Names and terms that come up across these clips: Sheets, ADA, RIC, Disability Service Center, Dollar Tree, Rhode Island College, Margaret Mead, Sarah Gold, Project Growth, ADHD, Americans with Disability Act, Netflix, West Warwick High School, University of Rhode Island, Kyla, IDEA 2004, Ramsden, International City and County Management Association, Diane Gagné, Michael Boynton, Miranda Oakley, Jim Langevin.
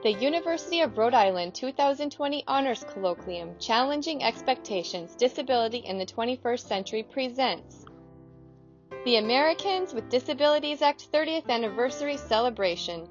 The University of Rhode Island 2020 Honors Colloquium, Challenging Expectations, Disability in the 21st Century presents the Americans with Disabilities Act 30th Anniversary Celebration.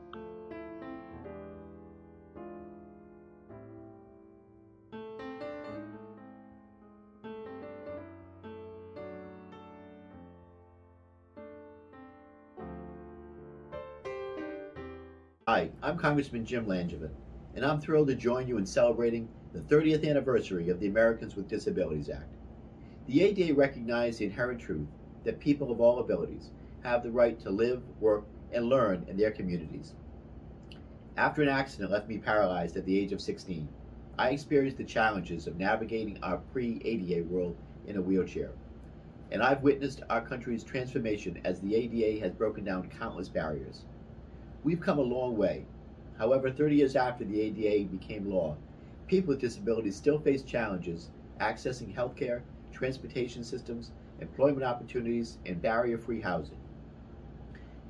Hi, I'm Congressman Jim Langevin, and I'm thrilled to join you in celebrating the 30th anniversary of the Americans with Disabilities Act. The ADA recognized the inherent truth that people of all abilities have the right to live, work, and learn in their communities. After an accident left me paralyzed at the age of 16, I experienced the challenges of navigating our pre-ADA world in a wheelchair, and I've witnessed our country's transformation as the ADA has broken down countless barriers. We've come a long way. However, 30 years after the ADA became law, people with disabilities still face challenges accessing healthcare, transportation systems, employment opportunities, and barrier-free housing.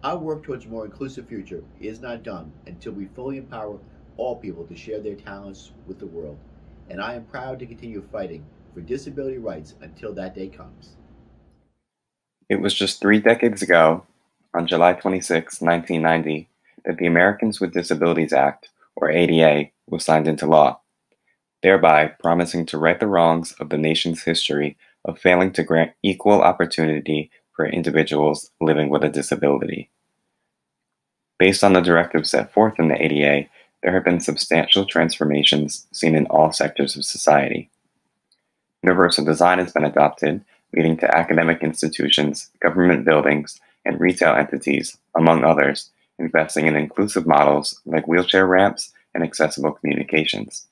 Our work towards a more inclusive future is not done until we fully empower all people to share their talents with the world, and I am proud to continue fighting for disability rights until that day comes. It was just 3 decades ago, on July 26, 1990, that the Americans with Disabilities Act, or ADA, was signed into law, thereby promising to right the wrongs of the nation's history of failing to grant equal opportunity for individuals living with a disability. Based on the directives set forth in the ADA, there have been substantial transformations seen in all sectors of society. Universal design has been adopted, leading to academic institutions, government buildings, and retail entities, among others, investing in inclusive models like wheelchair ramps and accessible communications.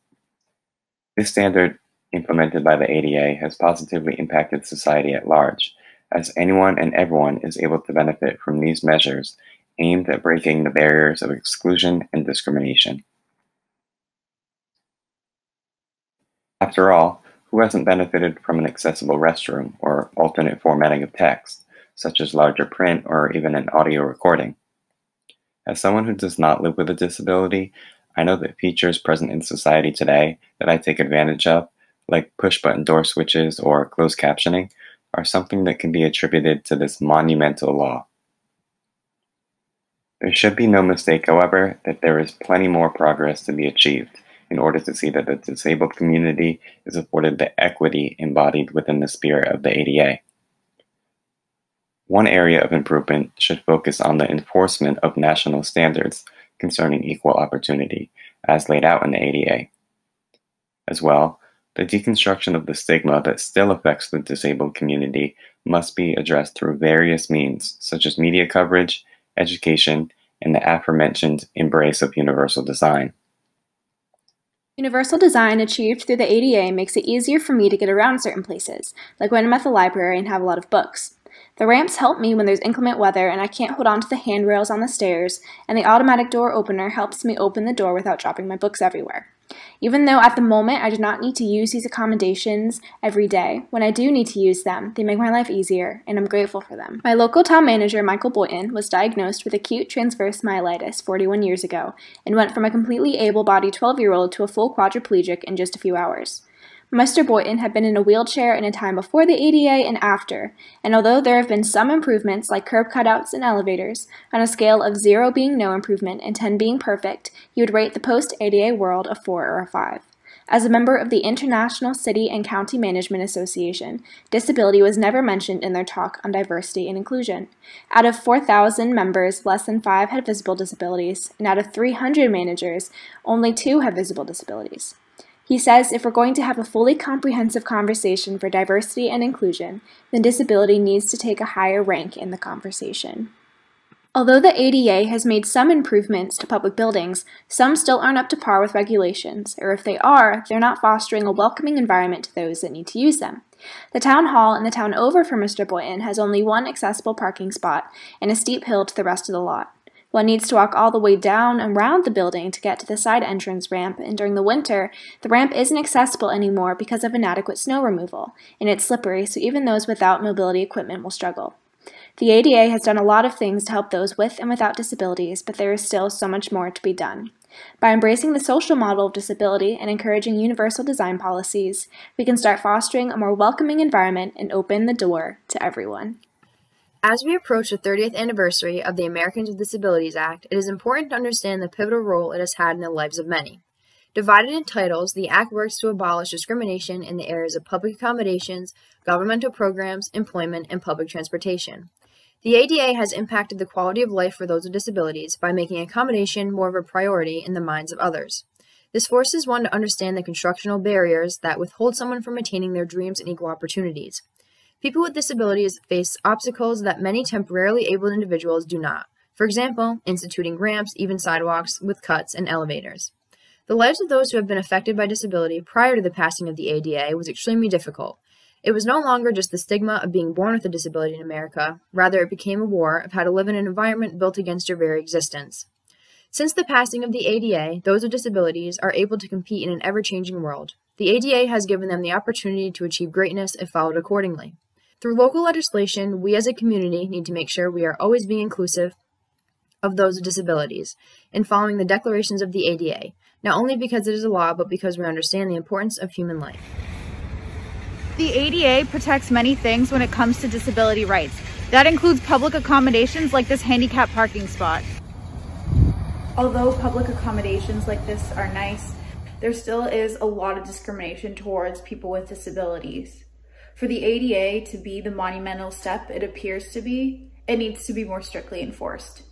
This standard, implemented by the ADA, has positively impacted society at large, as anyone and everyone is able to benefit from these measures aimed at breaking the barriers of exclusion and discrimination. After all, who hasn't benefited from an accessible restroom or alternate formatting of text, such as larger print or even an audio recording? As someone who does not live with a disability, I know that features present in society today that I take advantage of, like push-button door switches or closed captioning, are something that can be attributed to this monumental law. There should be no mistake, however, that there is plenty more progress to be achieved in order to see that the disabled community is afforded the equity embodied within the spirit of the ADA. One area of improvement should focus on the enforcement of national standards concerning equal opportunity, as laid out in the ADA. As well, the deconstruction of the stigma that still affects the disabled community must be addressed through various means, such as media coverage, education, and the aforementioned embrace of universal design. Universal design achieved through the ADA makes it easier for me to get around certain places, like when I'm at the library and have a lot of books. The ramps help me when there's inclement weather and I can't hold on to the handrails on the stairs, and the automatic door opener helps me open the door without dropping my books everywhere. Even though at the moment I do not need to use these accommodations every day, when I do need to use them, they make my life easier, and I'm grateful for them. My local town manager, Michael Boynton, was diagnosed with acute transverse myelitis 41 years ago and went from a completely able-bodied 12-year-old to a full quadriplegic in just a few hours. Mr. Boynton had been in a wheelchair in a time before the ADA and after, and although there have been some improvements like curb cutouts and elevators, on a scale of 0 being no improvement and 10 being perfect, he would rate the post-ADA world a 4 or a 5. As a member of the International City and County Management Association, disability was never mentioned in their talk on diversity and inclusion. Out of 4,000 members, less than 5 had visible disabilities, and out of 300 managers, only 2 have visible disabilities. He says if we're going to have a fully comprehensive conversation for diversity and inclusion, then disability needs to take a higher rank in the conversation. Although the ADA has made some improvements to public buildings, some still aren't up to par with regulations, or if they are, they're not fostering a welcoming environment to those that need to use them. The town hall in the town over from Mr. Boynton has only one accessible parking spot and a steep hill to the rest of the lot. One needs to walk all the way down and around the building to get to the side entrance ramp, and during the winter, the ramp isn't accessible anymore because of inadequate snow removal, and it's slippery, so even those without mobility equipment will struggle. The ADA has done a lot of things to help those with and without disabilities, but there is still so much more to be done. By embracing the social model of disability and encouraging universal design policies, we can start fostering a more welcoming environment and open the door to everyone. As we approach the 30th anniversary of the Americans with Disabilities Act, it is important to understand the pivotal role it has had in the lives of many. Divided in titles, the Act works to abolish discrimination in the areas of public accommodations, governmental programs, employment, and public transportation. The ADA has impacted the quality of life for those with disabilities by making accommodation more of a priority in the minds of others. This forces one to understand the constructional barriers that withhold someone from attaining their dreams and equal opportunities. People with disabilities face obstacles that many temporarily abled individuals do not. For example, instituting ramps, even sidewalks with cuts, and elevators. The lives of those who have been affected by disability prior to the passing of the ADA was extremely difficult. It was no longer just the stigma of being born with a disability in America, rather it became a war of how to live in an environment built against your very existence. Since the passing of the ADA, those with disabilities are able to compete in an ever-changing world. The ADA has given them the opportunity to achieve greatness if followed accordingly. Through local legislation, we as a community need to make sure we are always being inclusive of those with disabilities, and following the declarations of the ADA, not only because it is a law, but because we understand the importance of human life. The ADA protects many things when it comes to disability rights. That includes public accommodations like this handicapped parking spot. Although public accommodations like this are nice, there still is a lot of discrimination towards people with disabilities. For the ADA to be the monumental step it appears to be, it needs to be more strictly enforced.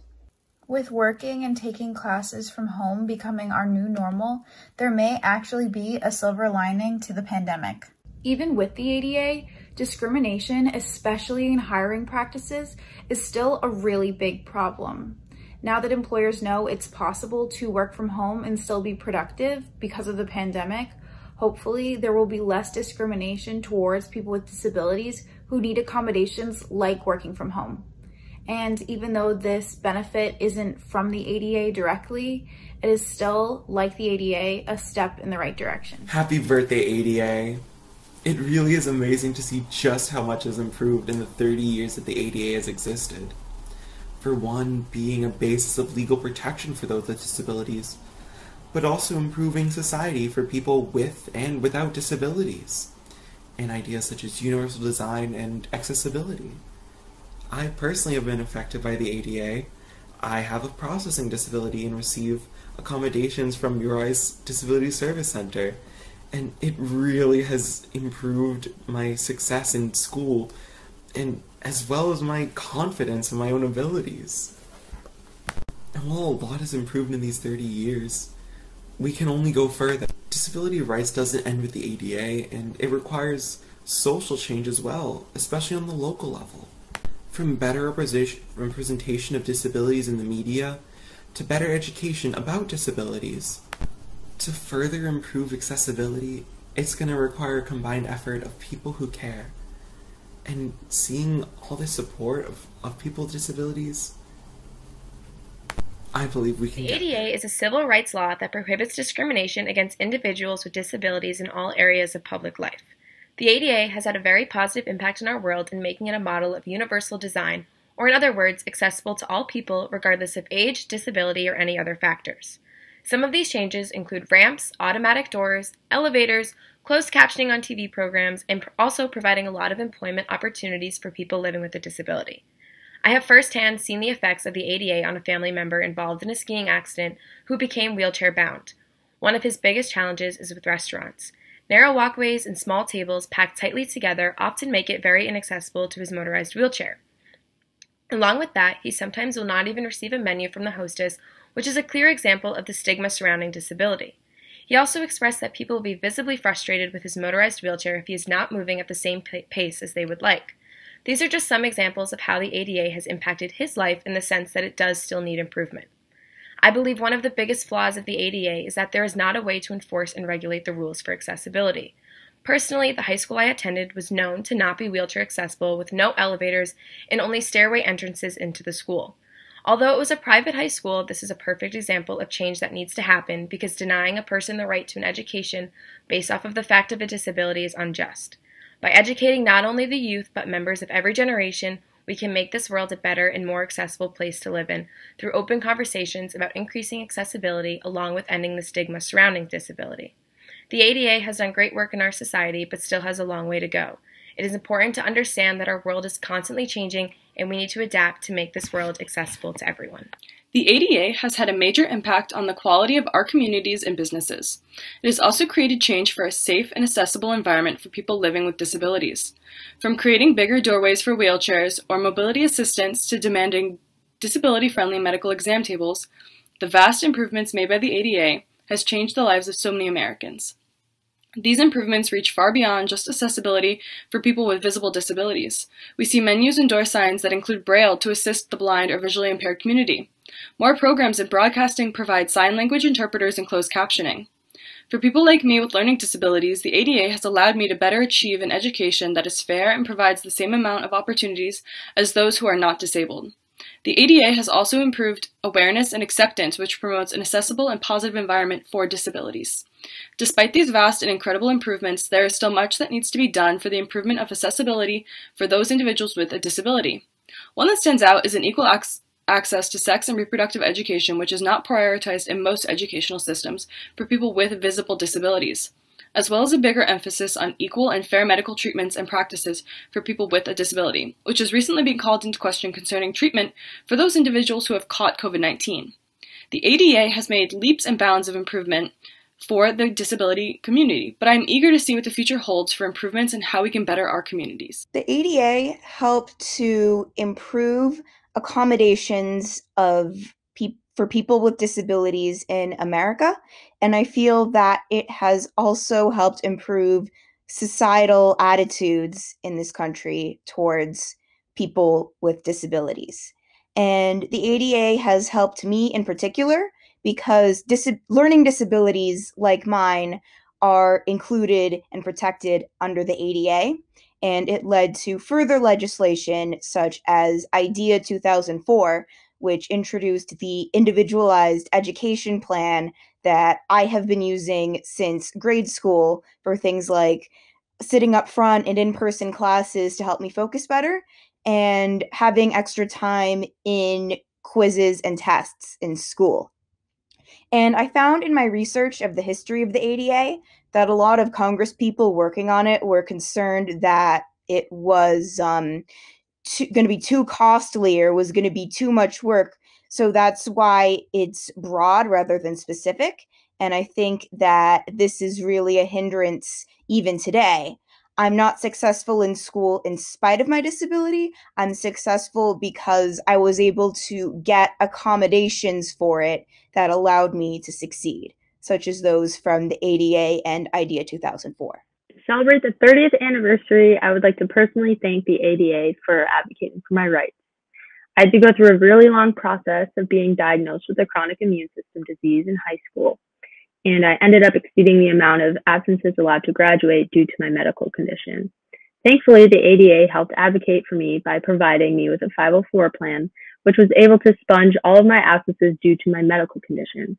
With working and taking classes from home becoming our new normal, there may actually be a silver lining to the pandemic. Even with the ADA, discrimination, especially in hiring practices, is still a really big problem. Now that employers know it's possible to work from home and still be productive because of the pandemic, hopefully there will be less discrimination towards people with disabilities who need accommodations like working from home. And even though this benefit isn't from the ADA directly, it is still, like the ADA, a step in the right direction. Happy birthday, ADA. It really is amazing to see just how much has improved in the 30 years that the ADA has existed. For one, being a basis of legal protection for those with disabilities, but also improving society for people with and without disabilities, and ideas such as universal design and accessibility. I personally have been affected by the ADA. I have a processing disability and receive accommodations from URI's Disability Service Center, and it really has improved my success in school, and as well as my confidence in my own abilities. And while a lot has improved in these 30 years, we can only go further. Disability rights doesn't end with the ADA, and it requires social change as well, especially on the local level. From better representation of disabilities in the media, to better education about disabilities. To further improve accessibility, it's going to require a combined effort of people who care. And seeing all the support of people with disabilities, I believe we can. The ADA is a civil rights law that prohibits discrimination against individuals with disabilities in all areas of public life. The ADA has had a very positive impact on our world in making it a model of universal design, or in other words, accessible to all people regardless of age, disability, or any other factors. Some of these changes include ramps, automatic doors, elevators, closed captioning on TV programs, and also providing a lot of employment opportunities for people living with a disability. I have firsthand seen the effects of the ADA on a family member involved in a skiing accident who became wheelchair-bound. One of his biggest challenges is with restaurants. Narrow walkways and small tables packed tightly together often make it very inaccessible to his motorized wheelchair. Along with that, he sometimes will not even receive a menu from the hostess, which is a clear example of the stigma surrounding disability. He also expressed that people will be visibly frustrated with his motorized wheelchair if he is not moving at the same pace as they would like. These are just some examples of how the ADA has impacted his life in the sense that it does still need improvement. I believe one of the biggest flaws of the ADA is that there is not a way to enforce and regulate the rules for accessibility. Personally, the high school I attended was known to not be wheelchair accessible with no elevators and only stairway entrances into the school. Although it was a private high school, this is a perfect example of change that needs to happen because denying a person the right to an education based off of the fact of a disability is unjust. By educating not only the youth but members of every generation, We can make this world a better and more accessible place to live in through open conversations about increasing accessibility along with ending the stigma surrounding disability. The ADA has done great work in our society but still has a long way to go. It is important to understand that our world is constantly changing and we need to adapt to make this world accessible to everyone. The ADA has had a major impact on the quality of our communities and businesses. It has also created change for a safe and accessible environment for people living with disabilities. From creating bigger doorways for wheelchairs or mobility assistance to demanding disability-friendly medical exam tables, the vast improvements made by the ADA has changed the lives of so many Americans. These improvements reach far beyond just accessibility for people with visible disabilities. We see menus and door signs that include Braille to assist the blind or visually impaired community. More programs in broadcasting provide sign language interpreters and closed captioning. For people like me with learning disabilities, the ADA has allowed me to better achieve an education that is fair and provides the same amount of opportunities as those who are not disabled. The ADA has also improved awareness and acceptance, which promotes an accessible and positive environment for disabilities. Despite these vast and incredible improvements, there is still much that needs to be done for the improvement of accessibility for those individuals with a disability. One that stands out is an equal access to sex and reproductive education, which is not prioritized in most educational systems for people with visible disabilities, as well as a bigger emphasis on equal and fair medical treatments and practices for people with a disability, which has recently been called into question concerning treatment for those individuals who have caught COVID-19. The ADA has made leaps and bounds of improvement for the disability community, but I'm eager to see what the future holds for improvements and how we can better our communities. The ADA helped to improve accommodations for people with disabilities in America, and I feel that it has also helped improve societal attitudes in this country towards people with disabilities. And the ADA has helped me in particular because learning disabilities like mine are included and protected under the ADA, and it led to further legislation such as IDEA 2004, which introduced the individualized education plan that I have been using since grade school for things like sitting up front and in-person classes to help me focus better, and having extra time in quizzes and tests in school. And I found in my research of the history of the ADA that a lot of Congress people working on it were concerned that it was going to be too costly or was going to be too much work. So that's why it's broad rather than specific. And I think that this is really a hindrance even today. I'm not successful in school in spite of my disability. I'm successful because I was able to get accommodations for it that allowed me to succeed, such as those from the ADA and IDEA 2004. To celebrate the 30th anniversary, I would like to personally thank the ADA for advocating for my rights. I had to go through a really long process of being diagnosed with a chronic immune system disease in high school, and I ended up exceeding the amount of absences allowed to graduate due to my medical condition. Thankfully, the ADA helped advocate for me by providing me with a 504 plan, which was able to sponge all of my absences due to my medical condition.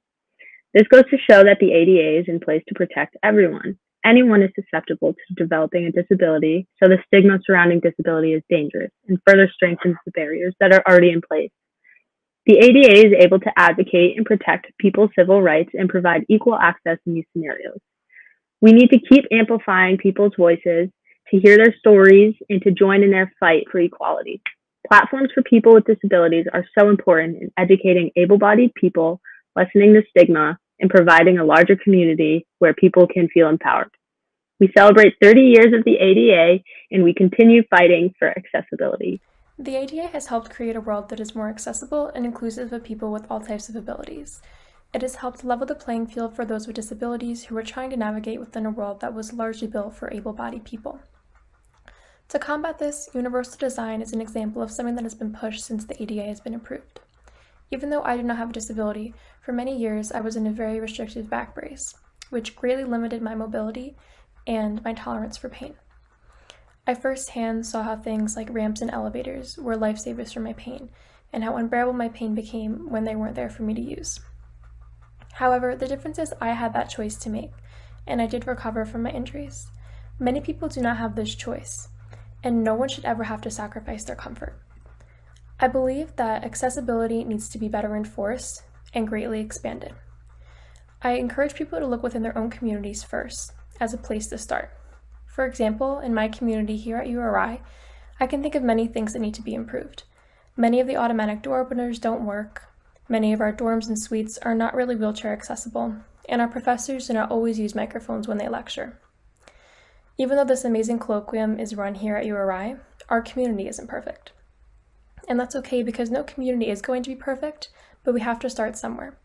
This goes to show that the ADA is in place to protect everyone. Anyone is susceptible to developing a disability, so the stigma surrounding disability is dangerous and further strengthens the barriers that are already in place. The ADA is able to advocate and protect people's civil rights and provide equal access in these scenarios. We need to keep amplifying people's voices, to hear their stories, and to join in their fight for equality. Platforms for people with disabilities are so important in educating able-bodied people, lessening the stigma, and providing a larger community where people can feel empowered. We celebrate 30 years of the ADA, and we continue fighting for accessibility. The ADA has helped create a world that is more accessible and inclusive of people with all types of abilities. It has helped level the playing field for those with disabilities who are trying to navigate within a world that was largely built for able-bodied people. To combat this, universal design is an example of something that has been pushed since the ADA has been approved. Even though I did not have a disability, for many years I was in a very restrictive back brace, which greatly limited my mobility and my tolerance for pain. I firsthand saw how things like ramps and elevators were lifesavers for my pain, and how unbearable my pain became when they weren't there for me to use. However, the difference is I had that choice to make, and I did recover from my injuries. Many people do not have this choice, and no one should ever have to sacrifice their comfort. I believe that accessibility needs to be better enforced and greatly expanded. I encourage people to look within their own communities first as a place to start. For example, in my community here at URI, I can think of many things that need to be improved. Many of the automatic door openers don't work. Many of our dorms and suites are not really wheelchair accessible, and our professors do not always use microphones when they lecture. Even though this amazing colloquium is run here at URI, our community isn't perfect. And that's okay, because no community is going to be perfect, but we have to start somewhere.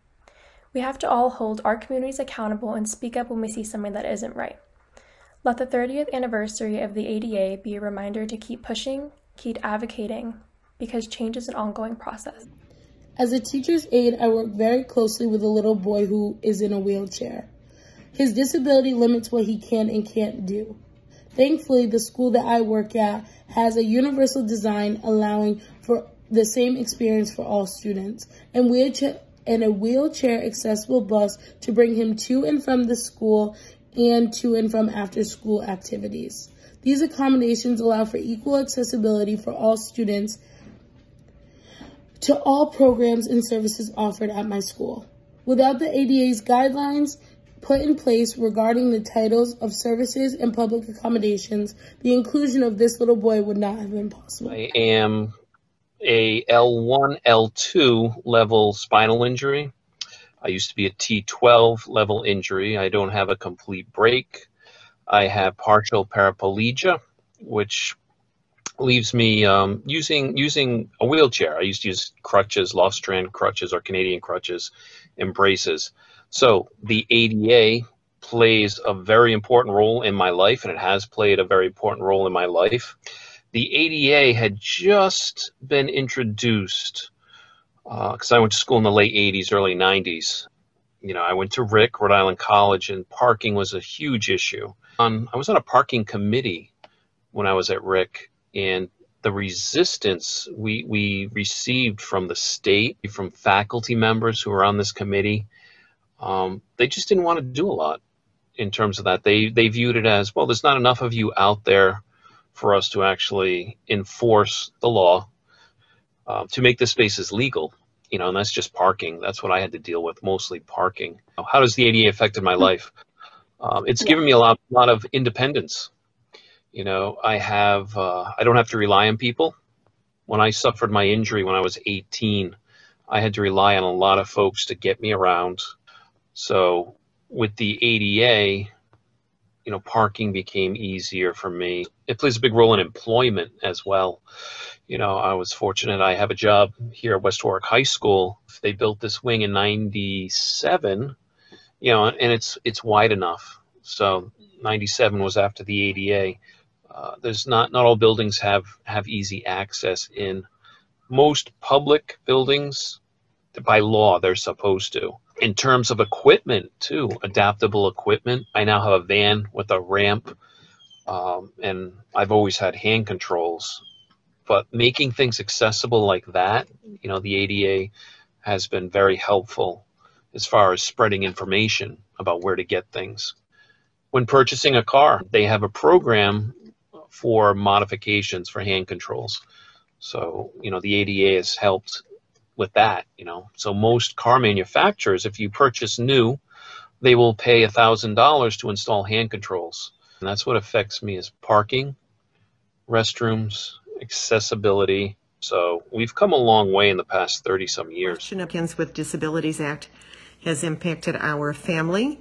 We have to all hold our communities accountable and speak up when we see something that isn't right. Let the 30th anniversary of the ADA be a reminder to keep pushing, keep advocating, because change is an ongoing process. As a teacher's aide, I work very closely with a little boy who is in a wheelchair. His disability limits what he can and can't do. Thankfully, the school that I work at has a universal design allowing for the same experience for all students, and a wheelchair accessible bus to bring him to and from the school and to and from after school activities. These accommodations allow for equal accessibility for all students to all programs and services offered at my school. Without the ADA's guidelines put in place regarding the titles of services and public accommodations, the inclusion of this little boy would not have been possible. I am a L1, L2 level spinal injury. I used to be a T12 level injury. I don't have a complete break. I have partial paraplegia, which leaves me using a wheelchair. I used to use crutches, lost strand crutches or Canadian crutches and braces. So the ADA plays a very important role in my life, and it has played a very important role in my life. The ADA had just been introduced because I went to school in the late 80s, early 90s. You know, I went to RIC, Rhode Island College, and parking was a huge issue. I was on a parking committee when I was at RIC, and the resistance we received from the state, from faculty members who were on this committee, they just didn't want to do a lot in terms of that. They viewed it as, well, there's not enough of you out there for us to actually enforce the law to make the spaces legal, you know, and that's just parking. That's what I had to deal with, mostly parking. How does the ADA affected my life? It's given me a lot of independence. You know, I don't have to rely on people. When I suffered my injury when I was 18, I had to rely on a lot of folks to get me around. So with the ADA, you know, parking became easier for me. It plays a big role in employment as well. You know, I was fortunate. I have a job here at West Warwick High School. They built this wing in '97, you know, and it's wide enough. So '97 was after the ADA. There's not all buildings have easy access. In most public buildings, by law, they're supposed to. In terms of equipment too, adaptable equipment, I now have a van with a ramp, and I've always had hand controls, but making things accessible like that, you know, the ADA has been very helpful as far as spreading information about where to get things. When purchasing a car, they have a program for modifications for hand controls. So, you know, the ADA has helped with that, you know. So most car manufacturers, if you purchase new, they will pay $1,000 to install hand controls. And that's what affects me, is parking, restrooms, accessibility. So we've come a long way in the past 30 some years. Americans with Disabilities Act has impacted our family.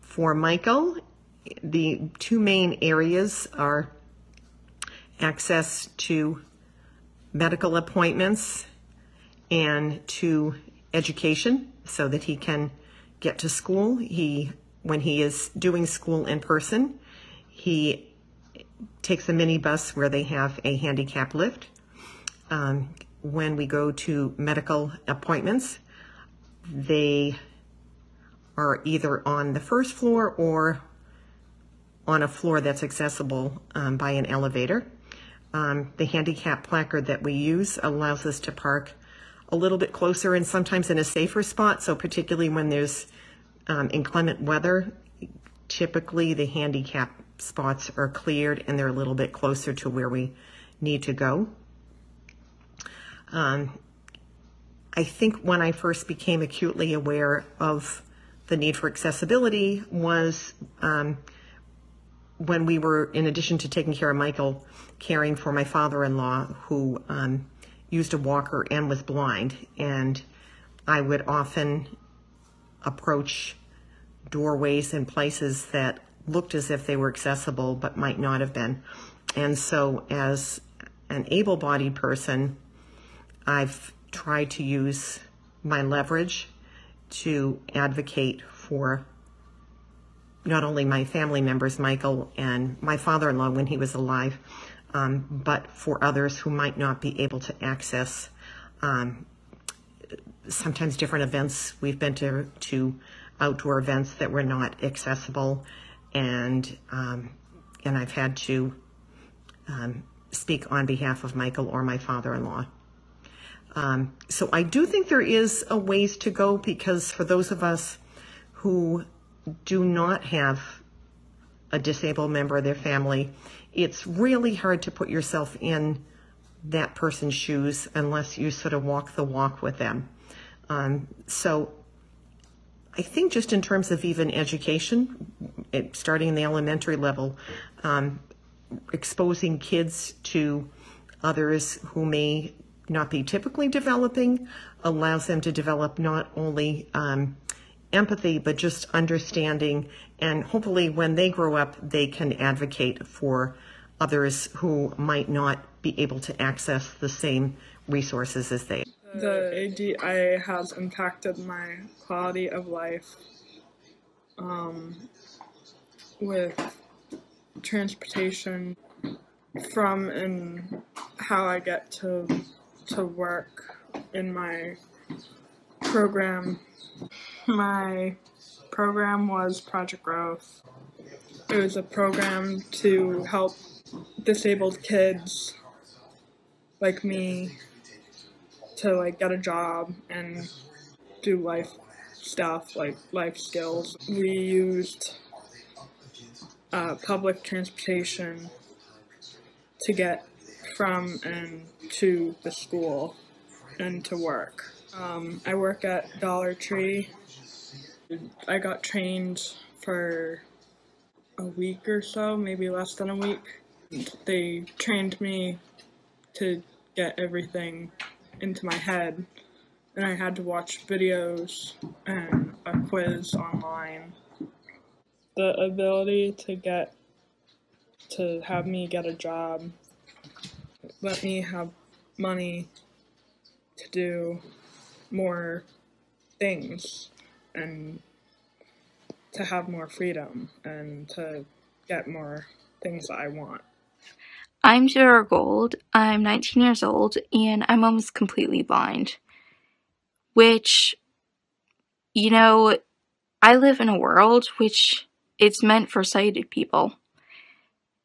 For Michael, the two main areas are access to medical appointments and to education, so that he can get to school. When he is doing school in person, he takes a minibus where they have a handicap lift. When we go to medical appointments, they are either on the first floor or on a floor that's accessible by an elevator. The handicap placard that we use allows us to park a little bit closer and sometimes in a safer spot. So particularly when there's inclement weather, typically the handicap spots are cleared and they're a little bit closer to where we need to go. I think when I first became acutely aware of the need for accessibility was when we were, in addition to taking care of Michael, caring for my father-in-law who used a walker and was blind. And I would often approach doorways and places that looked as if they were accessible but might not have been. And so as an able-bodied person, I've tried to use my leverage to advocate for not only my family members, Michael and my father-in-law when he was alive, but for others who might not be able to access sometimes different events. We've been to outdoor events that were not accessible, and I've had to speak on behalf of Michael or my father-in-law. So I do think there is a ways to go, because for those of us who do not have a disabled member of their family, it's really hard to put yourself in that person's shoes unless you sort of walk the walk with them. So I think just in terms of even education, starting in the elementary level, exposing kids to others who may not be typically developing allows them to develop not only empathy, but just understanding, and hopefully when they grow up, they can advocate for others who might not be able to access the same resources as they. The ADA has impacted my quality of life with transportation from and how I get to work in my program. My program was Project Growth. It was a program to help disabled kids like me to like get a job and do life stuff, like life skills. We used public transportation to get from and to the school and to work. I work at Dollar Tree. I got trained for a week or so, maybe less than a week. They trained me to get everything into my head, and I had to watch videos and a quiz online. The ability to have me get a job, let me have money to do more things and to have more freedom and to get more things that I want. I'm Sarah Gold. I'm 19 years old and I'm almost completely blind, which, you know, I live in a world which it's meant for sighted people.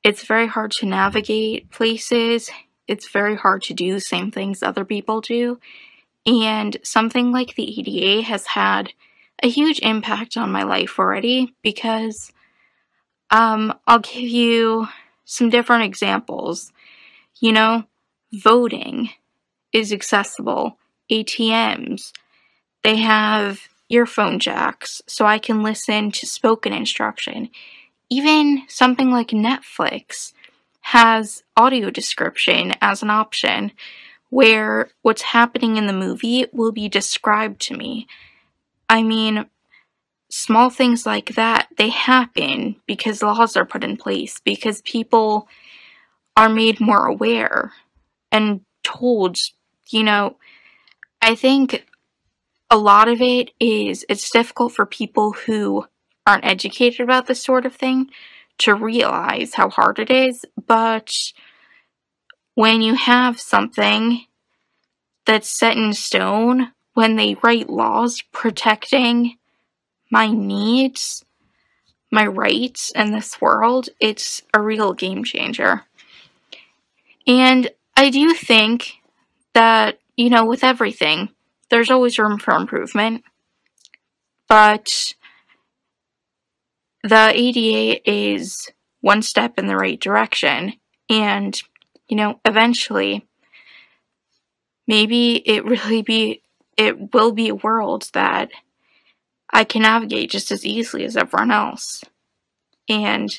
It's very hard to navigate places. It's very hard to do the same things other people do. And something like the ADA has had a huge impact on my life already, because I'll give you some different examples. You know, voting is accessible. ATMs, they have earphone jacks so I can listen to spoken instruction. Even something like Netflix has audio description as an option, where what's happening in the movie will be described to me. I mean, small things like that, they happen because laws are put in place, because people are made more aware and told, you know. I think a lot of it is, it's difficult for people who aren't educated about this sort of thing to realize how hard it is, but when you have something that's set in stone, when they write laws protecting my needs, my rights in this world, it's a real game changer. And I do think that, you know, with everything, there's always room for improvement, but the ADA is one step in the right direction, and, you know, eventually, maybe it will be a world that I can navigate just as easily as everyone else. And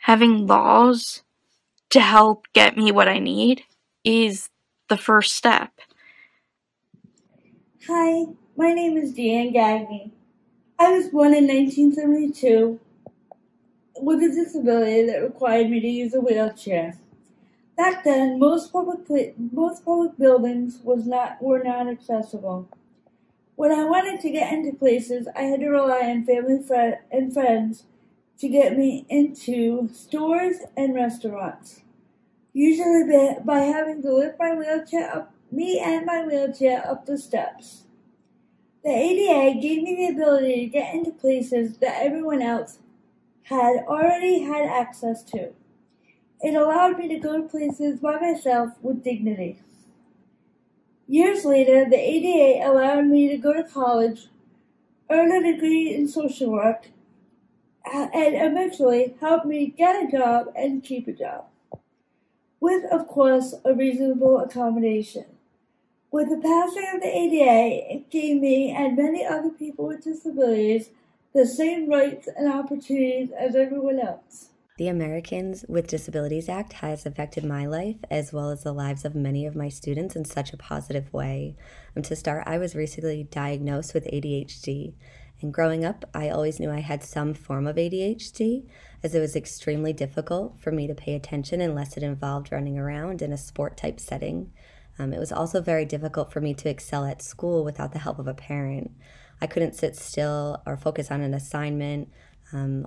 having laws to help get me what I need is the first step. Hi, my name is Diane Gagné. I was born in 1972 with a disability that required me to use a wheelchair. Back then, most public buildings were not accessible. When I wanted to get into places, I had to rely on family and friends to get me into stores and restaurants. Usually by having to lift me and my wheelchair up the steps. The ADA gave me the ability to get into places that everyone else had already had access to. It allowed me to go to places by myself with dignity. Years later, the ADA allowed me to go to college, earn a degree in social work, and eventually helped me get a job and keep a job, with, of course, a reasonable accommodation. With the passing of the ADA, it gave me and many other people with disabilities the same rights and opportunities as everyone else. The Americans with Disabilities Act has affected my life as well as the lives of many of my students in such a positive way. To start, I was recently diagnosed with ADHD. And growing up, I always knew I had some form of ADHD, as it was extremely difficult for me to pay attention unless it involved running around in a sport-type setting. It was also very difficult for me to excel at school without the help of a parent. I couldn't sit still or focus on an assignment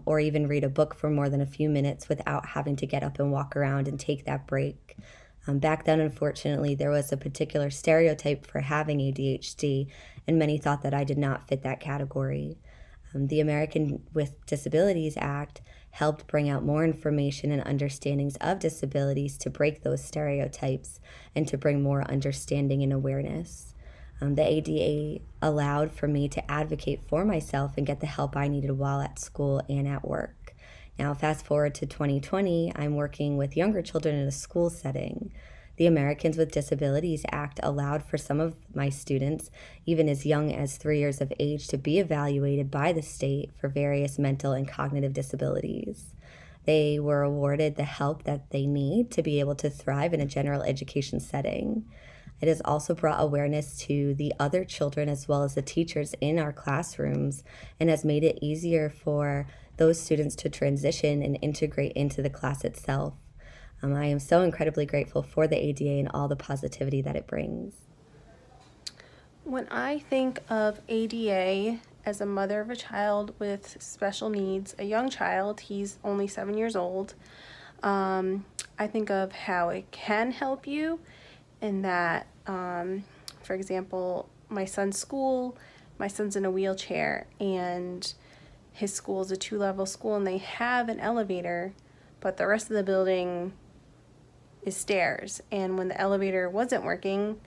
or even read a book for more than a few minutes without having to get up and walk around and take that break. Back then, unfortunately, there was a particular stereotype for having ADHD, and many thought that I did not fit that category. The Americans with Disabilities Act helped bring out more information and understandings of disabilities to break those stereotypes and to bring more understanding and awareness. The ADA allowed for me to advocate for myself and get the help I needed while at school and at work. Now, fast forward to 2020, I'm working with younger children in a school setting. The Americans with Disabilities Act allowed for some of my students, even as young as 3 years of age, to be evaluated by the state for various mental and cognitive disabilities. They were awarded the help that they need to be able to thrive in a general education setting. It has also brought awareness to the other children as well as the teachers in our classrooms, and has made it easier for those students to transition and integrate into the class itself. I am so incredibly grateful for the ADA and all the positivity that it brings. When I think of ADA as a mother of a child with special needs, a young child, he's only 7 years old, I think of how it can help you in that, for example, my son's in a wheelchair, and his school is a 2-level school, and they have an elevator, but the rest of the building is stairs. And when the elevator wasn't working,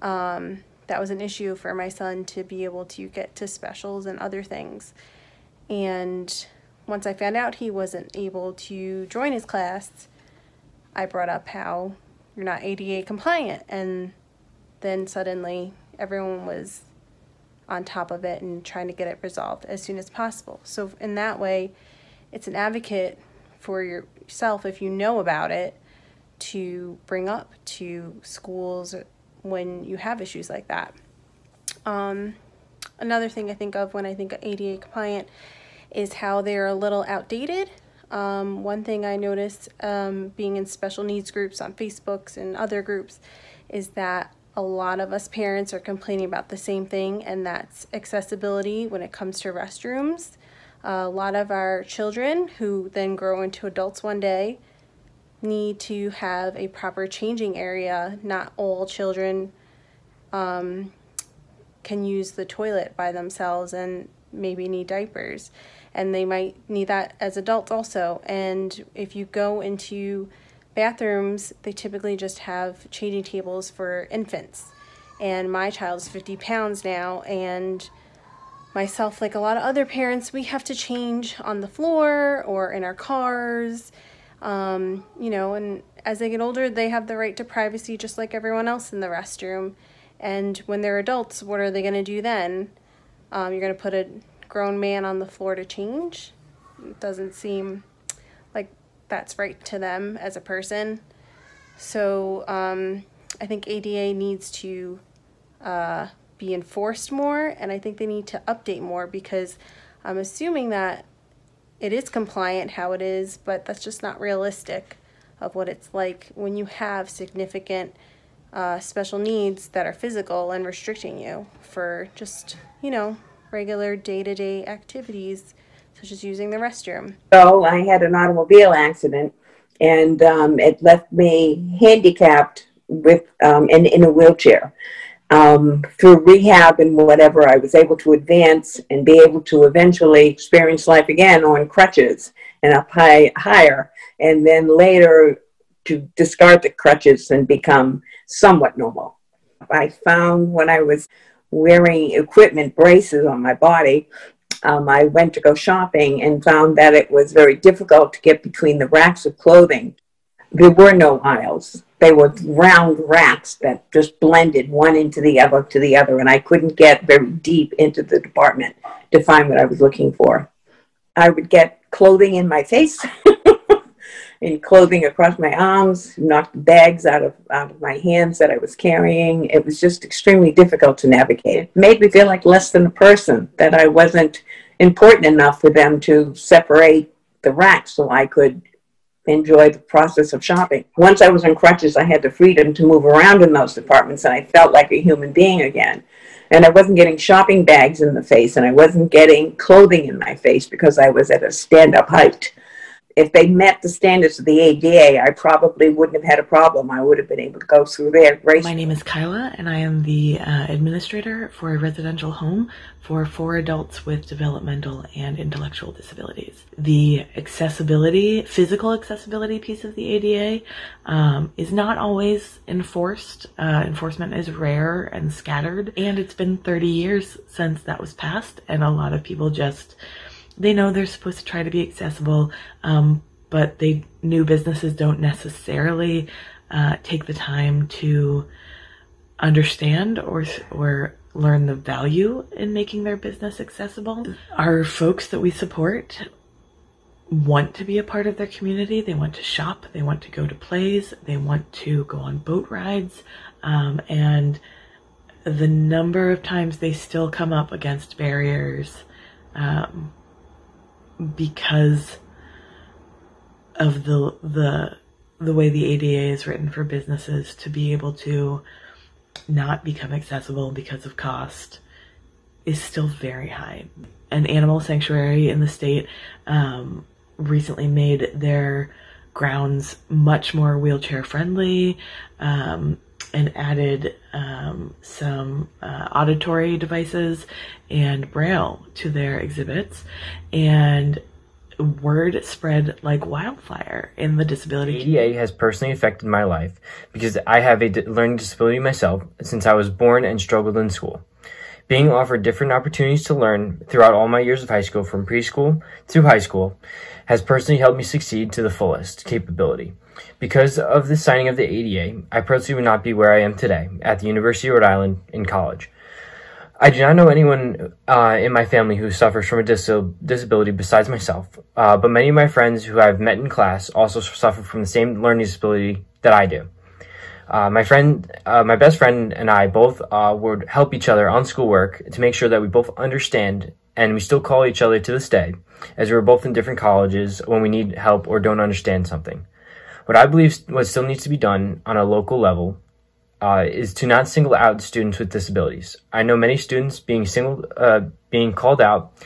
that was an issue for my son to be able to get to specials and other things. And once I found out he wasn't able to join his class, I brought up how you're not ADA compliant. And then suddenly everyone was on top of it and trying to get it resolved as soon as possible. So in that way, it's an advocate for yourself, if you know about it, to bring up to schools when you have issues like that. Another thing I think of when I think of ADA compliant is how they're a little outdated. One thing I noticed being in special needs groups on Facebook and other groups is that a lot of us parents are complaining about the same thing, and that's accessibility when it comes to restrooms. A lot of our children, who then grow into adults one day, need to have a proper changing area. Not all children can use the toilet by themselves and maybe need diapers, and they might need that as adults also. And if you go into bathrooms, they typically just have changing tables for infants, and my child's 50 pounds now, and myself, like a lot of other parents, we have to change on the floor or in our cars And as they get older, they have the right to privacy just like everyone else in the restroom. And when they're adults, what are they going to do then? You're going to put a grown man on the floor to change? It doesn't seem like that's right to them as a person. So I think ADA needs to be enforced more, and I think they need to update more, because I'm assuming that it is compliant how it is, but that's just not realistic of what it's like when you have significant special needs that are physical and restricting you for just, regular day-to-day activities, such as using the restroom. So I had an automobile accident, and it left me handicapped with and in a wheelchair. Through rehab and whatever, I was able to advance and be able to eventually experience life again on crutches and up higher, and then later to discard the crutches and become somewhat normal. I found when I was wearing equipment braces on my body, I went to go shopping and found that it was very difficult to get between the racks of clothing. There were no aisles. They were round racks that just blended one into the other and I couldn't get very deep into the department to find what I was looking for. I would get clothing in my face and clothing across my arms, knocked bags out of my hands that I was carrying. It was just extremely difficult to navigate. It made me feel like less than a person, that I wasn't important enough for them to separate the racks so I could enjoy the process of shopping. Once I was on crutches, I had the freedom to move around in those departments, and I felt like a human being again. And I wasn't getting shopping bags in the face, and I wasn't getting clothing in my face because I was at a stand-up height. If they met the standards of the ADA, I probably wouldn't have had a problem. I would have been able to go through there gracefully. My name is Kyla, and I am the administrator for a residential home for 4 adults with developmental and intellectual disabilities. The accessibility, physical accessibility piece of the ADA is not always enforced. Enforcement is rare and scattered, and it's been 30 years since that was passed, and a lot of people just... They know they're supposed to try to be accessible, but new businesses don't necessarily take the time to understand or learn the value in making their business accessible. Our folks that we support want to be a part of their community. They want to shop. They want to go to plays. They want to go on boat rides, and the number of times they still come up against barriers because of the way the ADA is written for businesses to be able to not become accessible because of cost is still very high. An animal sanctuary in the state recently made their grounds much more wheelchair friendly and added some auditory devices and braille to their exhibits, and word spread like wildfire in the disability community. ADA has personally affected my life because I have a learning disability myself since I was born and struggled in school. Being offered different opportunities to learn throughout all my years of high school, from preschool through high school, has personally helped me succeed to the fullest capability. Because of the signing of the ADA, I personally would not be where I am today, at the University of Rhode Island in college. I do not know anyone in my family who suffers from a disability besides myself, but many of my friends who I've met in class also suffer from the same learning disability that I do. My best friend and I both would help each other on schoolwork to make sure that we both understand, and we still call each other to this day, as we were both in different colleges when we need help or don't understand something. What still needs to be done on a local level is to not single out students with disabilities. I know many students being called out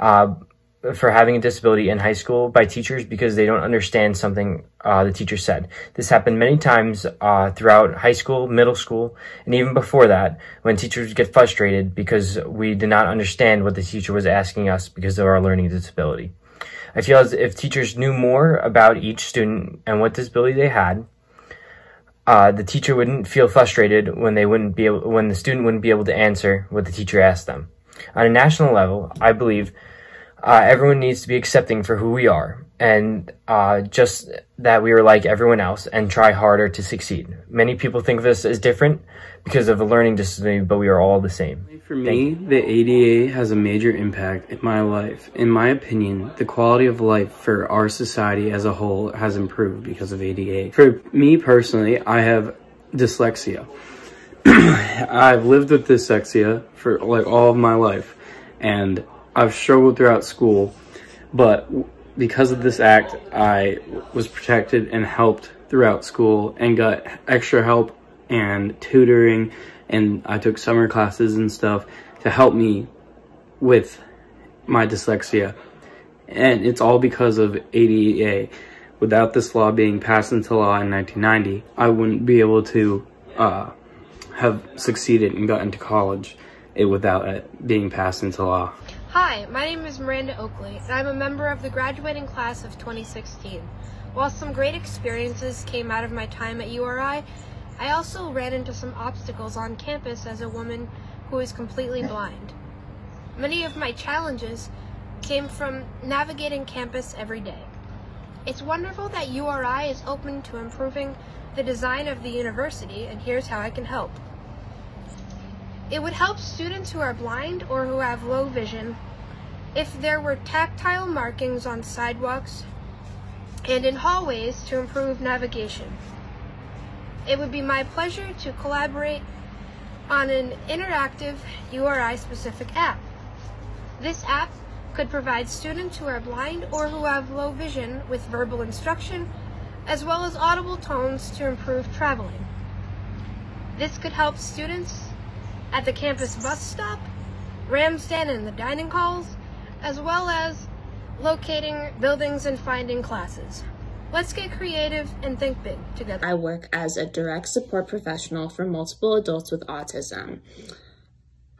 for having a disability in high school by teachers because they don't understand something the teacher said. This happened many times throughout high school, middle school, and even before that, when teachers get frustrated because we did not understand what the teacher was asking us because of our learning disability. I feel as if teachers knew more about each student and what disability they had, the teacher wouldn't feel frustrated when the student wouldn't be able to answer what the teacher asked them. On a national level, I believe everyone needs to be accepting for who we are and just that we were like everyone else and try harder to succeed. Many people think of us as different because of a learning disability, but we are all the same. For me, the ADA has a major impact in my life. In my opinion, the quality of life for our society as a whole has improved because of ADA. For me personally, I have dyslexia. I've lived with dyslexia for like all of my life, and I've struggled throughout school, but because of this act, I was protected and helped throughout school and got extra help and tutoring, and I took summer classes and stuff to help me with my dyslexia. And it's all because of ADA. Without this law being passed into law in 1990, I wouldn't be able to have succeeded and gotten to college without it being passed into law. Hi, my name is Miranda Oakley, and I'm a member of the graduating class of 2016. While some great experiences came out of my time at URI, I also ran into some obstacles on campus as a woman who is completely blind. Many of my challenges came from navigating campus every day. It's wonderful that URI is open to improving the design of the university, and here's how I can help. It would help students who are blind or who have low vision if there were tactile markings on sidewalks and in hallways to improve navigation. It would be my pleasure to collaborate on an interactive URI-specific app. This app could provide students who are blind or who have low vision with verbal instruction as well as audible tones to improve traveling. This could help students at the campus bus stop, Ramsden, and the dining halls, as well as locating buildings and finding classes. Let's get creative and think big together. I work as a direct support professional for multiple adults with autism.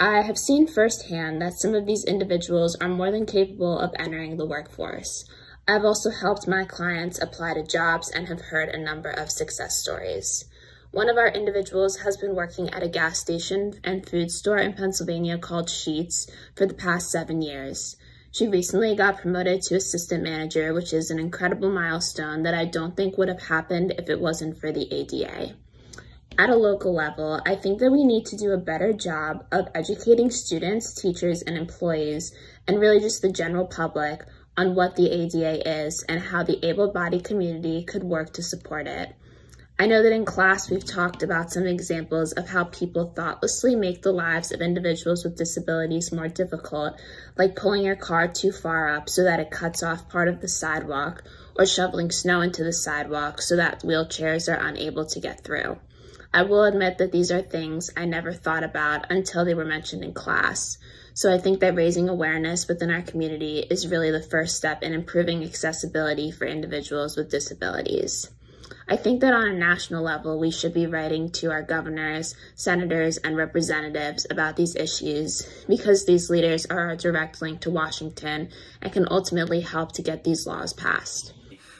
I have seen firsthand that some of these individuals are more than capable of entering the workforce. I've also helped my clients apply to jobs and have heard a number of success stories. One of our individuals has been working at a gas station and food store in Pennsylvania called Sheets for the past 7 years. She recently got promoted to assistant manager, which is an incredible milestone that I don't think would have happened if it wasn't for the ADA. At a local level, I think that we need to do a better job of educating students, teachers, and employees, and really just the general public, on what the ADA is and how the able-bodied community could work to support it. I know that in class we've talked about some examples of how people thoughtlessly make the lives of individuals with disabilities more difficult, like pulling your car too far up so that it cuts off part of the sidewalk, or shoveling snow into the sidewalk so that wheelchairs are unable to get through. I will admit that these are things I never thought about until they were mentioned in class. So I think that raising awareness within our community is really the first step in improving accessibility for individuals with disabilities. I think that on a national level, we should be writing to our governors, senators, and representatives about these issues because these leaders are a direct link to Washington and can ultimately help to get these laws passed.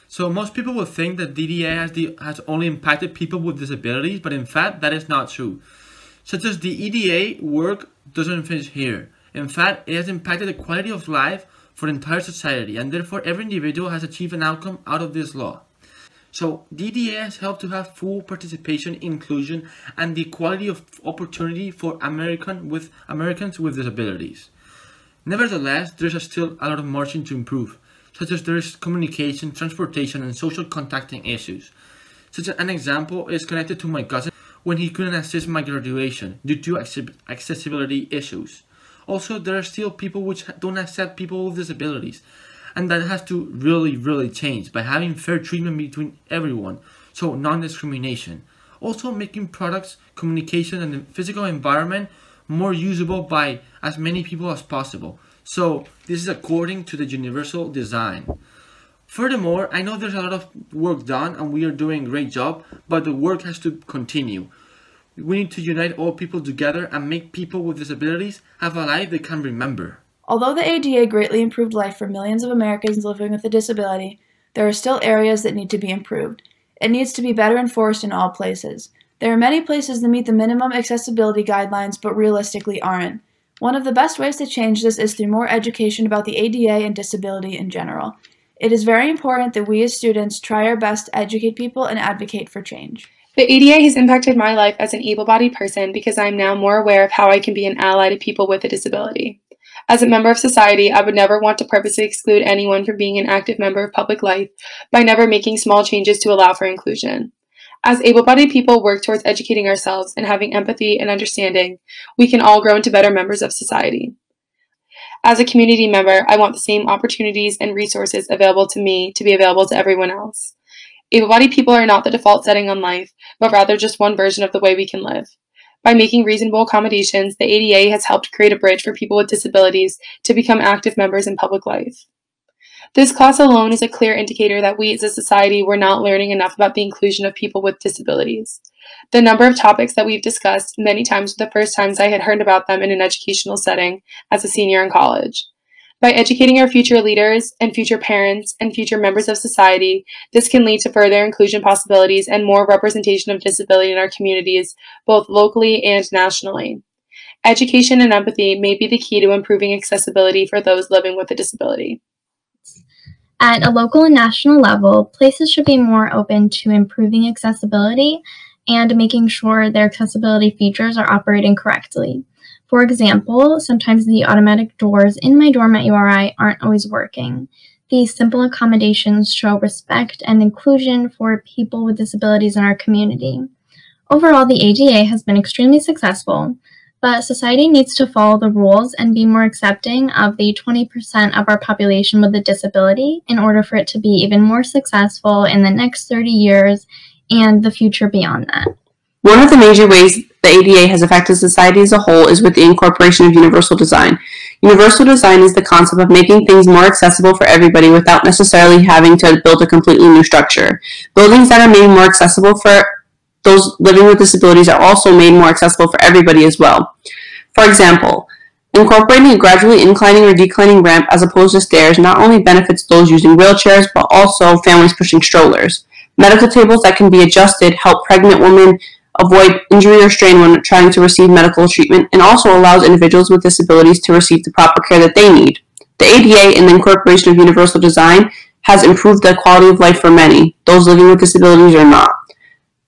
So most people will think that DDA has only impacted people with disabilities, but in fact, that is not true. Such as the EDA work doesn't finish here. In fact, it has impacted the quality of life for the entire society, and therefore every individual has achieved an outcome out of this law. So DDA has helped to have full participation, inclusion, and the equality of opportunity for Americans with disabilities. Nevertheless, there is still a lot of margin to improve, such as there is communication, transportation, and social contacting issues. Such an example is connected to my cousin when he couldn't assist my graduation due to accessibility issues. Also, there are still people which don't accept people with disabilities, and that has to really change by having fair treatment between everyone, so non-discrimination. Also making products, communication, and the physical environment more usable by as many people as possible. So this is according to the universal design. Furthermore, I know there's a lot of work done and we are doing a great job, but the work has to continue. We need to unite all people together and make people with disabilities have a life they can remember. Although the ADA greatly improved life for millions of Americans living with a disability, there are still areas that need to be improved. It needs to be better enforced in all places. There are many places that meet the minimum accessibility guidelines but realistically aren't. One of the best ways to change this is through more education about the ADA and disability in general. It is very important that we as students try our best to educate people and advocate for change. The ADA has impacted my life as an able-bodied person because I am now more aware of how I can be an ally to people with a disability. As a member of society, I would never want to purposely exclude anyone from being an active member of public life by never making small changes to allow for inclusion. As able-bodied people work towards educating ourselves and having empathy and understanding, we can all grow into better members of society. As a community member, I want the same opportunities and resources available to me to be available to everyone else. Able-bodied people are not the default setting on life, but rather just one version of the way we can live. By making reasonable accommodations, the ADA has helped create a bridge for people with disabilities to become active members in public life. This class alone is a clear indicator that we as a society were not learning enough about the inclusion of people with disabilities. The number of topics that we've discussed many times were the first times I had heard about them in an educational setting as a senior in college. By educating our future leaders and future parents and future members of society, this can lead to further inclusion possibilities and more representation of disability in our communities, both locally and nationally. Education and empathy may be the key to improving accessibility for those living with a disability. At a local and national level, places should be more open to improving accessibility and making sure their accessibility features are operating correctly. For example, sometimes the automatic doors in my dorm at URI aren't always working. These simple accommodations show respect and inclusion for people with disabilities in our community. Overall, the ADA has been extremely successful, but society needs to follow the rules and be more accepting of the 20% of our population with a disability in order for it to be even more successful in the next 30 years and the future beyond that. One of the major ways the ADA has affected society as a whole is with the incorporation of universal design. Universal design is the concept of making things more accessible for everybody without necessarily having to build a completely new structure. Buildings that are made more accessible for those living with disabilities are also made more accessible for everybody as well. For example, incorporating a gradually inclining or declining ramp as opposed to stairs not only benefits those using wheelchairs, but also families pushing strollers. Medical tables that can be adjusted help pregnant women avoid injury or strain when trying to receive medical treatment, and also allows individuals with disabilities to receive the proper care that they need. The ADA and the incorporation of universal design has improved the quality of life for many, those living with disabilities or not.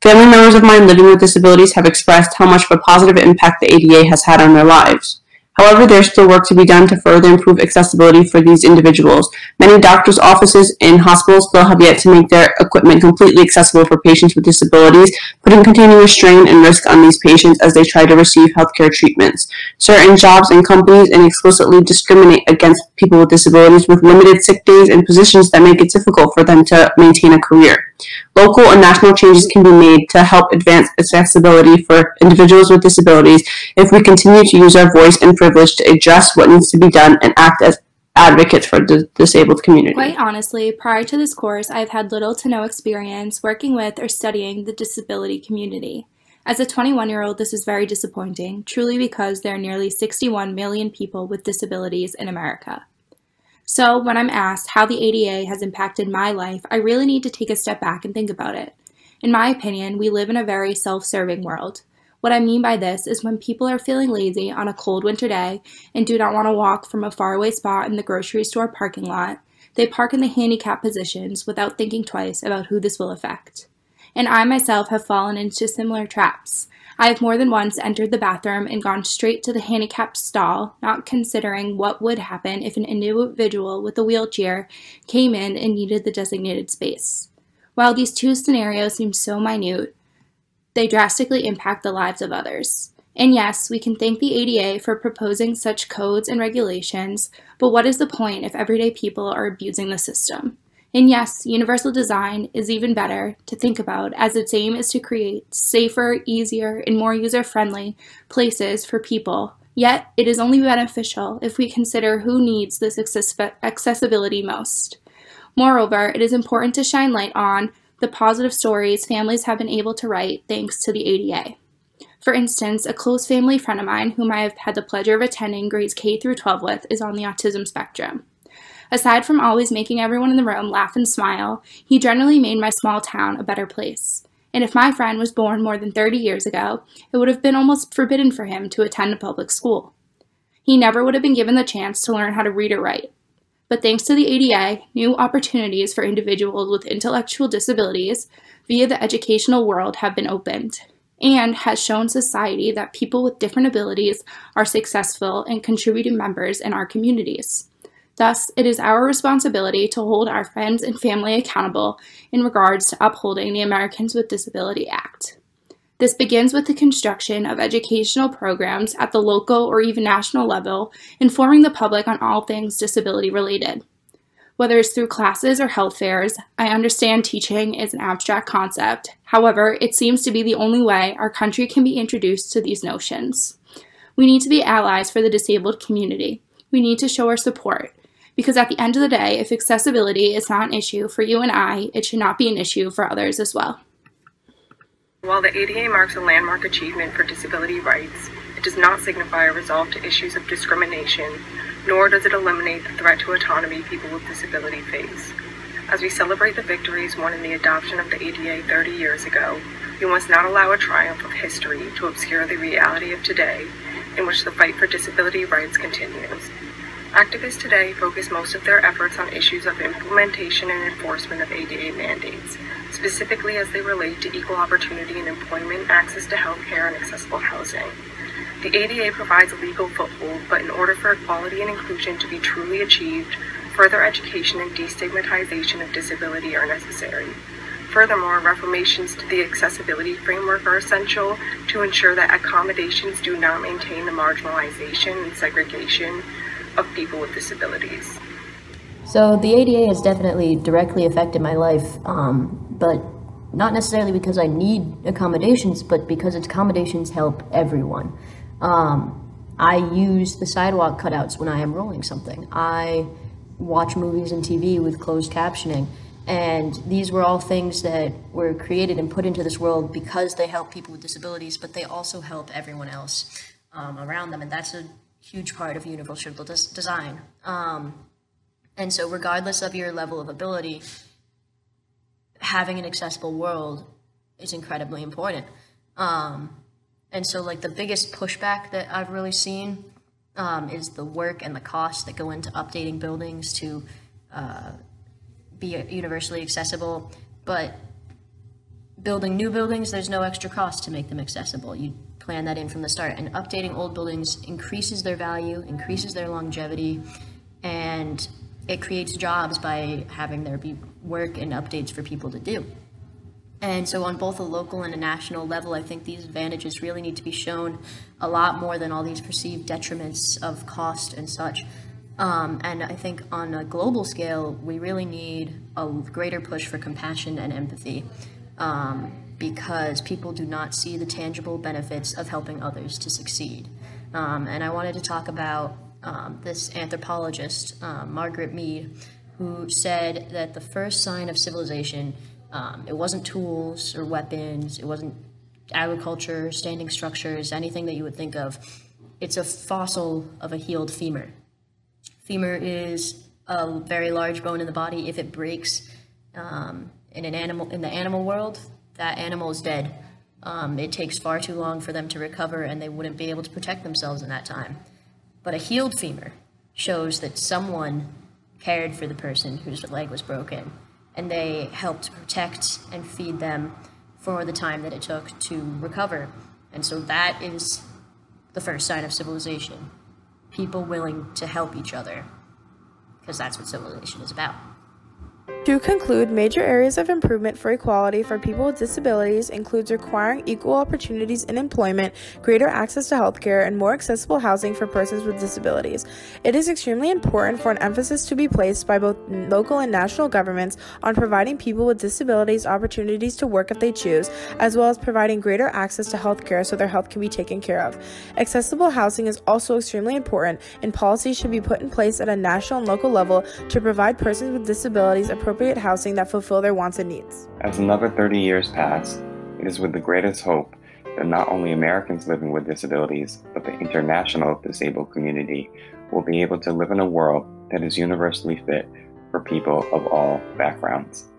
Family members of mine living with disabilities have expressed how much of a positive impact the ADA has had on their lives. However, there's still work to be done to further improve accessibility for these individuals. Many doctors' offices and hospitals still have yet to make their equipment completely accessible for patients with disabilities, putting continuous strain and risk on these patients as they try to receive healthcare treatments. Certain jobs and companies explicitly discriminate against people with disabilities with limited sick days and positions that make it difficult for them to maintain a career. Local and national changes can be made to help advance accessibility for individuals with disabilities if we continue to use our voice and privilege to address what needs to be done and act as advocates for the disabled community. Quite honestly, prior to this course, I've had little to no experience working with or studying the disability community. As a 21-year-old, this is very disappointing, truly because there are nearly 61 million people with disabilities in America. So when I'm asked how the ADA has impacted my life, I really need to take a step back and think about it. In my opinion, we live in a very self-serving world. What I mean by this is when people are feeling lazy on a cold winter day and do not want to walk from a faraway spot in the grocery store parking lot, they park in the handicapped positions without thinking twice about who this will affect. And I myself have fallen into similar traps. I have more than once entered the bathroom and gone straight to the handicapped stall, not considering what would happen if an individual with a wheelchair came in and needed the designated space. While these two scenarios seem so minute, they drastically impact the lives of others. And yes, we can thank the ADA for proposing such codes and regulations, but what is the point if everyday people are abusing the system? And yes, universal design is even better to think about, as its aim is to create safer, easier, and more user-friendly places for people. Yet, it is only beneficial if we consider who needs this accessibility most. Moreover, it is important to shine light on the positive stories families have been able to write thanks to the ADA. For instance, a close family friend of mine, whom I have had the pleasure of attending grades K through 12 with, is on the autism spectrum. Aside from always making everyone in the room laugh and smile, he generally made my small town a better place. And if my friend was born more than 30 years ago, it would have been almost forbidden for him to attend a public school. He never would have been given the chance to learn how to read or write. but thanks to the ADA, new opportunities for individuals with intellectual disabilities via the educational world have been opened, and has shown society that people with different abilities are successful and contributing members in our communities. Thus, it is our responsibility to hold our friends and family accountable in regards to upholding the Americans with Disability Act. This begins with the construction of educational programs at the local or even national level, informing the public on all things disability-related. Whether it's through classes or health fairs, I understand teaching is an abstract concept. However, it seems to be the only way our country can be introduced to these notions. We need to be allies for the disabled community. We need to show our support, because at the end of the day, if accessibility is not an issue for you and I, it should not be an issue for others as well. While the ADA marks a landmark achievement for disability rights, it does not signify a resolve to issues of discrimination, nor does it eliminate the threat to autonomy people with disability face. As we celebrate the victories won in the adoption of the ADA 30 years ago, we must not allow a triumph of history to obscure the reality of today, in which the fight for disability rights continues. Activists today focus most of their efforts on issues of implementation and enforcement of ADA mandates, specifically as they relate to equal opportunity in employment, access to health care, and accessible housing. The ADA provides a legal foothold, but in order for equality and inclusion to be truly achieved, further education and destigmatization of disability are necessary. Furthermore, reformations to the accessibility framework are essential to ensure that accommodations do not maintain the marginalization and segregation of people with disabilities. So the ADA has definitely directly affected my life, but not necessarily because I need accommodations, but because its accommodations help everyone. I use the sidewalk cutouts when I am rolling something. I watch movies and TV with closed captioning, and these were all things that were created and put into this world because they help people with disabilities, but they also help everyone else around them, and that's a huge part of universal design. And so regardless of your level of ability, having an accessible world is incredibly important. And so like the biggest pushback that I've really seen is the work and the cost that go into updating buildings to be universally accessible. But building new buildings, there's no extra cost to make them accessible. You plan that in from the start, and updating old buildings increases their value, increases their longevity, and it creates jobs by having there be work and updates for people to do. And so on both a local and a national level, I think these advantages really need to be shown a lot more than all these perceived detriments of cost and such. And I think on a global scale, we really need a greater push for compassion and empathy, because people do not see the tangible benefits of helping others to succeed. And I wanted to talk about this anthropologist, Margaret Mead, who said that the first sign of civilization, it wasn't tools or weapons, it wasn't agriculture, standing structures, anything that you would think of. It's a fossil of a healed femur. Femur is a very large bone in the body. If it breaks in the animal world, that animal is dead. It takes far too long for them to recover, and they wouldn't be able to protect themselves in that time. But a healed femur shows that someone cared for the person whose leg was broken, and they helped protect and feed them for the time that it took to recover. And so that is the first sign of civilization. People willing to help each other, because that's what civilization is about. To conclude, major areas of improvement for equality for people with disabilities includes requiring equal opportunities in employment, greater access to healthcare, and more accessible housing for persons with disabilities. It is extremely important for an emphasis to be placed by both local and national governments on providing people with disabilities opportunities to work if they choose, as well as providing greater access to healthcare so their health can be taken care of. Accessible housing is also extremely important, and policies should be put in place at a national and local level to provide persons with disabilities appropriate housing that fulfill their wants and needs. As another 30 years pass, it is with the greatest hope that not only Americans living with disabilities, but the international disabled community will be able to live in a world that is universally fit for people of all backgrounds.